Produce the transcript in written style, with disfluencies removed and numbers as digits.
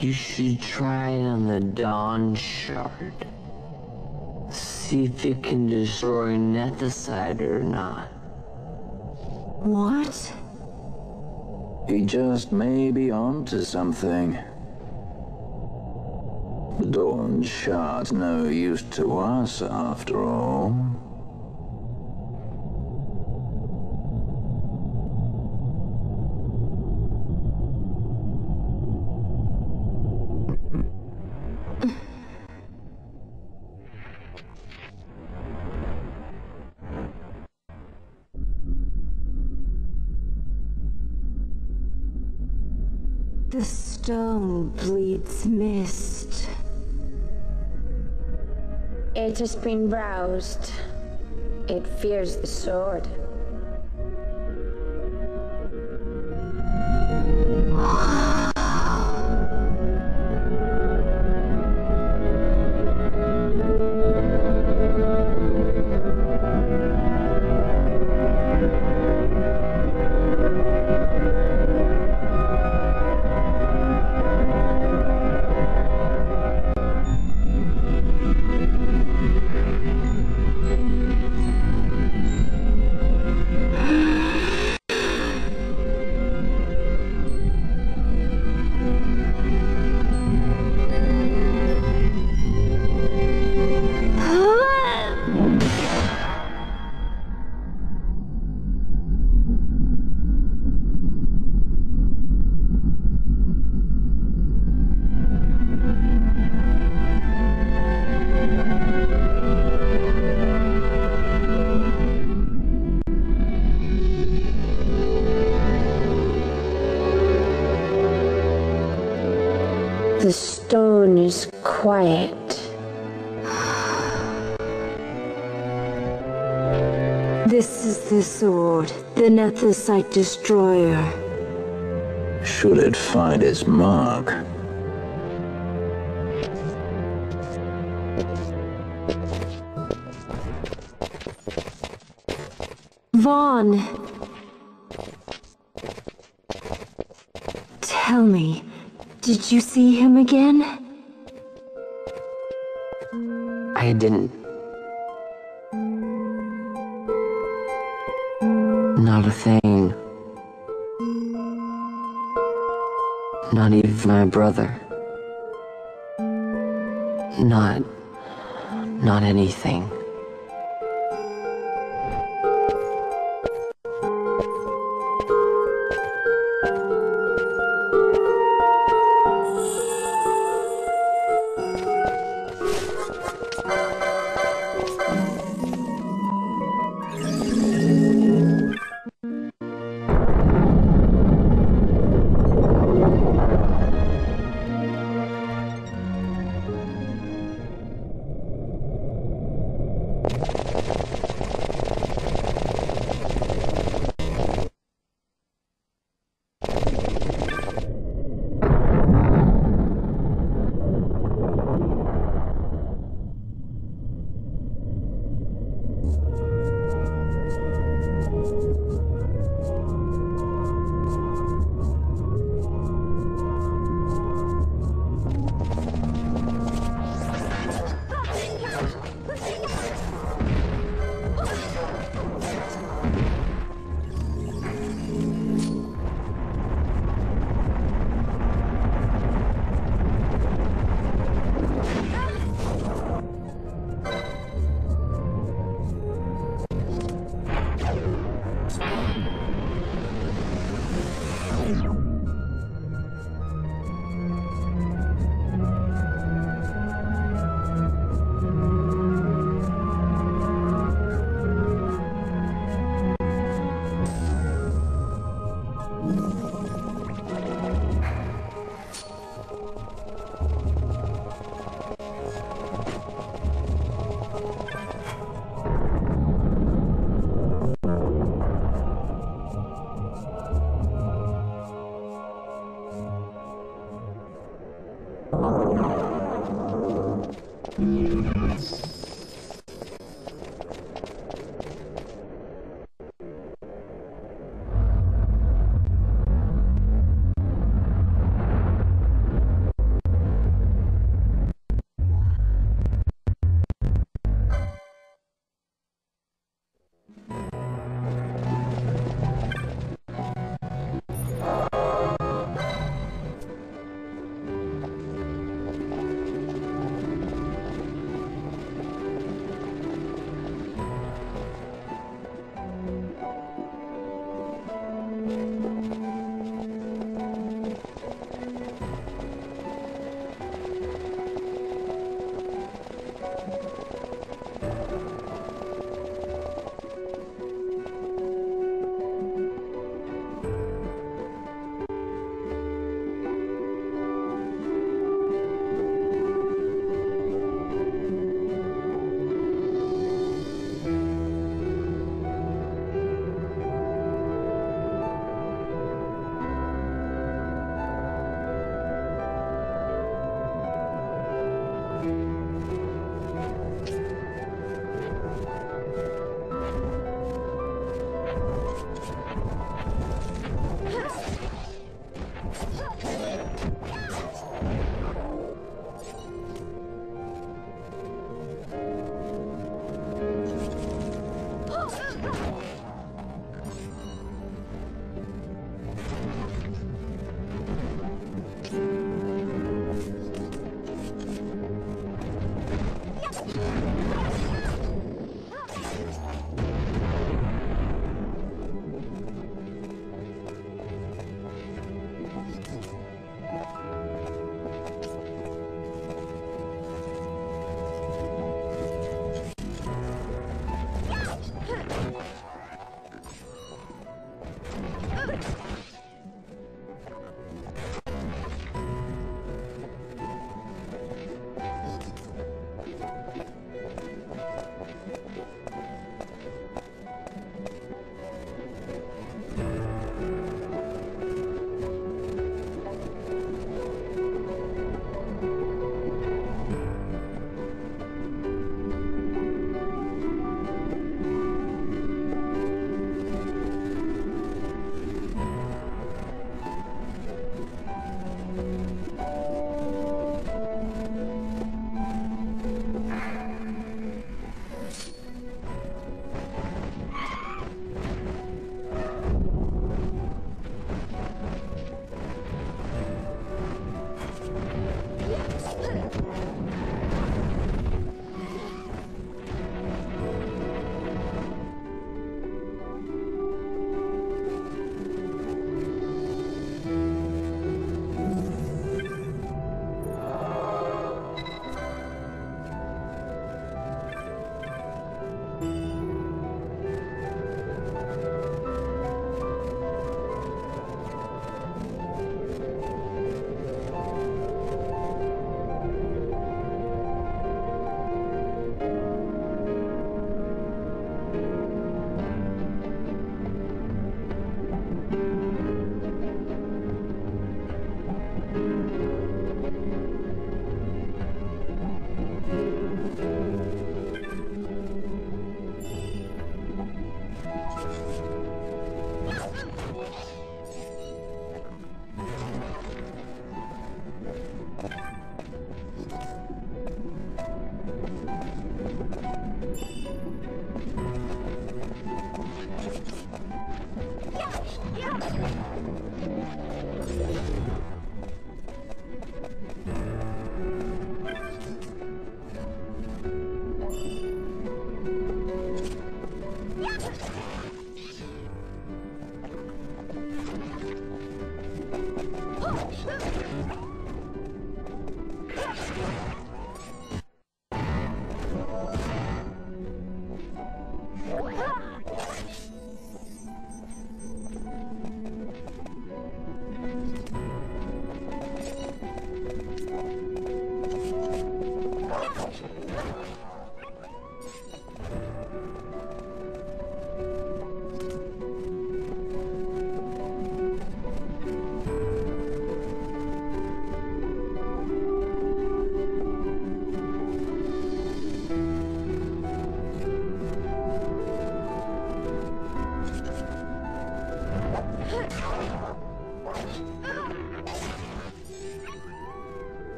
You should try it on the Dawn Shard. See if it can destroy Nethicite or not. What? He just may be onto something. The Dawn Shard's no use to us after all. The stone bleeds mist. It has been roused. It fears the sword. The stone is quiet. This is the sword, the Nethicite destroyer. Should it find its mark? Vaughn! Tell me. Did you see him again? I didn't. Not a thing. Not even my brother. Not anything.